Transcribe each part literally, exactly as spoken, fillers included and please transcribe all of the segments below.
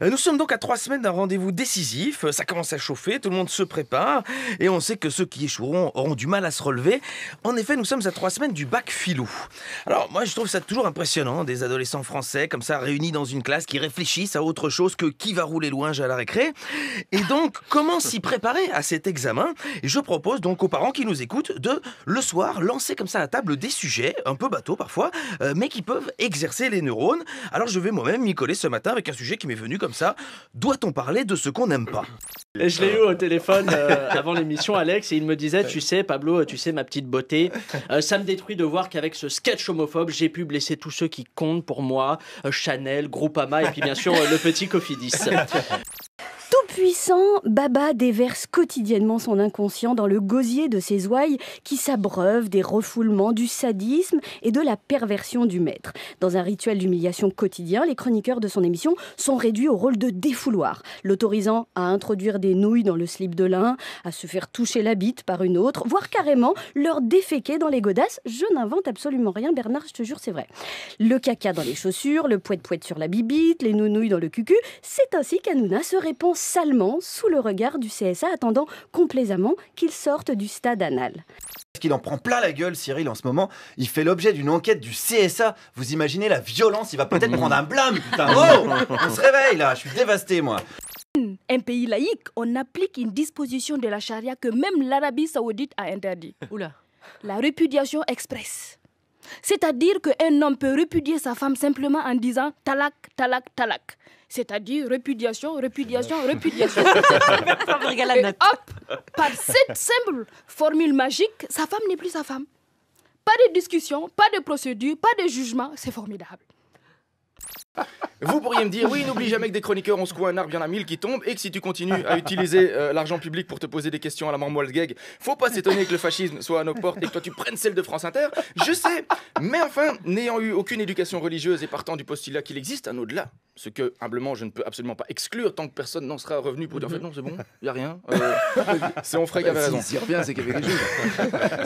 Nous sommes donc à trois semaines d'un rendez-vous décisif, ça commence à chauffer, tout le monde se prépare et on sait que ceux qui échoueront auront du mal à se relever. En effet, nous sommes à trois semaines du bac philo. Alors moi je trouve ça toujours impressionnant, des adolescents français comme ça réunis dans une classe qui réfléchissent à autre chose que qui va rouler loin à la récré. Et donc comment s'y préparer à cet examen? Et je propose donc aux parents qui nous écoutent de le soir lancer comme ça à table des sujets, un peu bateaux parfois, mais qui peuvent exercer les neurones. Alors je vais moi-même m'y coller ce matin avec un sujet qui m'est venu comme ça, doit-on parler de ce qu'on n'aime pas? Et je l'ai eu au téléphone euh, avant l'émission, Alex, et il me disait, tu sais Pablo, tu sais ma petite beauté, euh, ça me détruit de voir qu'avec ce sketch homophobe, j'ai pu blesser tous ceux qui comptent pour moi, euh, Chanel, Groupama et puis bien sûr euh, le petit Cofidis. Puissant, Baba déverse quotidiennement son inconscient dans le gosier de ses ouailles qui s'abreuvent des refoulements, du sadisme et de la perversion du maître. Dans un rituel d'humiliation quotidien, les chroniqueurs de son émission sont réduits au rôle de défouloir, l'autorisant à introduire des nouilles dans le slip de l'un, à se faire toucher la bite par une autre, voire carrément leur déféquer dans les godasses. Je n'invente absolument rien, Bernard, je te jure, c'est vrai. Le caca dans les chaussures, le poète-poète sur la bibite, les nounouilles dans le cucu, c'est ainsi qu'Hanouna se répand allemand sous le regard du C S A, attendant complaisamment qu'il sorte du stade anal. Parce qu'il en prend plein la gueule, Cyril, en ce moment. Il fait l'objet d'une enquête du C S A. Vous imaginez la violence, il va peut-être prendre un blâme, putain. Oh, on se réveille là, je suis dévasté, moi. Un pays laïque, on applique une disposition de la charia que même l'Arabie Saoudite a interdit. Oula. La répudiation express. C'est-à-dire qu'un homme peut répudier sa femme simplement en disant « talak, talak, talak ». C'est-à-dire répudiation, répudiation, répudiation. Et hop, par cette simple formule magique, sa femme n'est plus sa femme. Pas de discussion, pas de procédure, pas de jugement, c'est formidable. Vous pourriez me dire, oui, n'oublie jamais que des chroniqueurs, on secoue un arbre, il y en a mille qui tombent, et que si tu continues à utiliser euh, l'argent public pour te poser des questions à la Marmol-Gaig, faut pas s'étonner que le fascisme soit à nos portes et que toi tu prennes celle de France Inter, je sais. Mais enfin, n'ayant eu aucune éducation religieuse et partant du postulat qu'il existe un au-delà, ce que, humblement, je ne peux absolument pas exclure tant que personne n'en sera revenu pour dire, en fait, non, c'est bon, il n'y a rien. Euh, c'est on ferait qu'à raison. Si, si revient, c'est qu'il y avait des choses.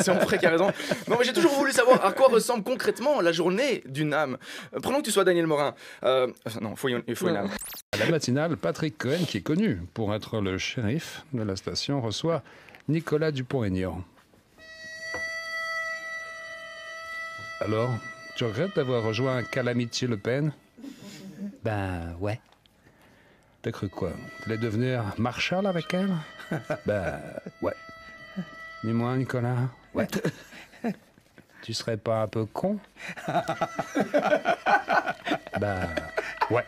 C'est on ferait qu'à raison. Non, mais j'ai toujours voulu savoir à quoi ressemble concrètement la journée d'une âme. Prenons que tu sois Daniel Morin. Euh, non, faut y, faut y aller. À la matinale, Patrick Cohen, qui est connu pour être le shérif de la station, reçoit Nicolas Dupont-Aignan. Alors, tu regrettes d'avoir rejoint Calamity Le Pen? Ben, ouais. T'as cru quoi? Tu voulais devenir Marshall avec elle? Ben, ouais. Ni moi, Nicolas? Ouais. Tu serais pas un peu con? Ben, ouais.